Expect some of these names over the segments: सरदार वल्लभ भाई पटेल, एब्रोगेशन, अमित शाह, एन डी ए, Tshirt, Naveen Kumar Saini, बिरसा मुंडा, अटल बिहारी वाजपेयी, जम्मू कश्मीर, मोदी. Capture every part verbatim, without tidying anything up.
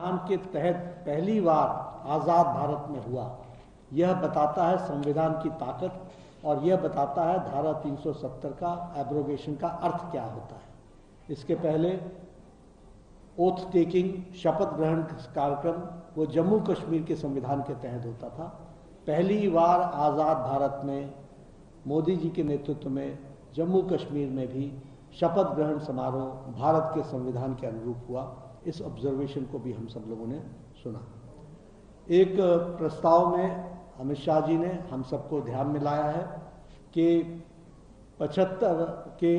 संविधान के तहत पहली बार आज़ाद भारत में हुआ। यह बताता है संविधान की ताकत और यह बताता है धारा तीन सौ सत्तर का एब्रोगेशन का अर्थ क्या होता है। इसके पहले ओथ टेकिंग शपथ ग्रहण कार्यक्रम वो जम्मू कश्मीर के संविधान के तहत होता था। पहली बार आज़ाद भारत में मोदी जी के नेतृत्व में जम्मू कश्मीर में भी शपथ ग्रहण समारोह भारत के संविधान के अनुरूप हुआ। इस ऑब्जर्वेशन को भी हम सब लोगों ने सुना। एक प्रस्ताव में अमित शाह जी ने हम सबको ध्यान में लाया है कि पचहत्तर के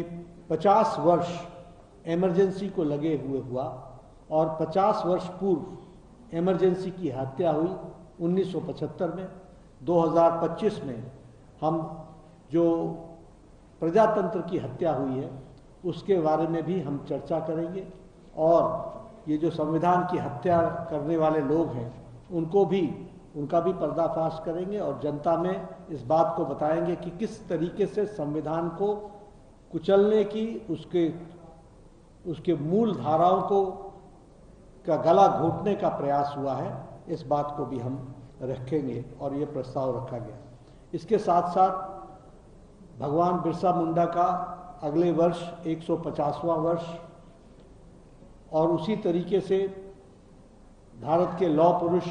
पचास वर्ष इमरजेंसी को लगे हुए हुआ और पचास वर्ष पूर्व इमरजेंसी की हत्या हुई उन्नीस सौ पचहत्तर में। दो हज़ार पच्चीस में हम जो प्रजातंत्र की हत्या हुई है उसके बारे में भी हम चर्चा करेंगे और ये जो संविधान की हत्या करने वाले लोग हैं उनको भी उनका भी पर्दाफाश करेंगे और जनता में इस बात को बताएंगे कि किस तरीके से संविधान को कुचलने की उसके उसके मूल धाराओं को का गला घोटने का प्रयास हुआ है। इस बात को भी हम रखेंगे और ये प्रस्ताव रखा गया। इसके साथ साथ भगवान बिरसा मुंडा का अगले वर्ष एक सौ पचासवां वर्ष और उसी तरीके से भारत के लौह पुरुष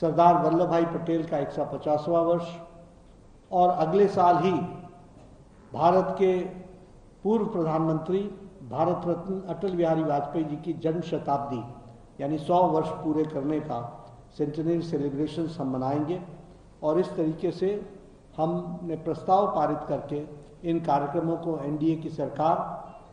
सरदार वल्लभ भाई पटेल का एक सौ पचासवां वर्ष और अगले साल ही भारत के पूर्व प्रधानमंत्री भारत रत्न अटल बिहारी वाजपेयी जी की जन्म शताब्दी यानी सौ वर्ष पूरे करने का सेंटेनरी सेलिब्रेशन हम मनाएंगे। और इस तरीके से हमने प्रस्ताव पारित करके इन कार्यक्रमों को एन डी ए की सरकार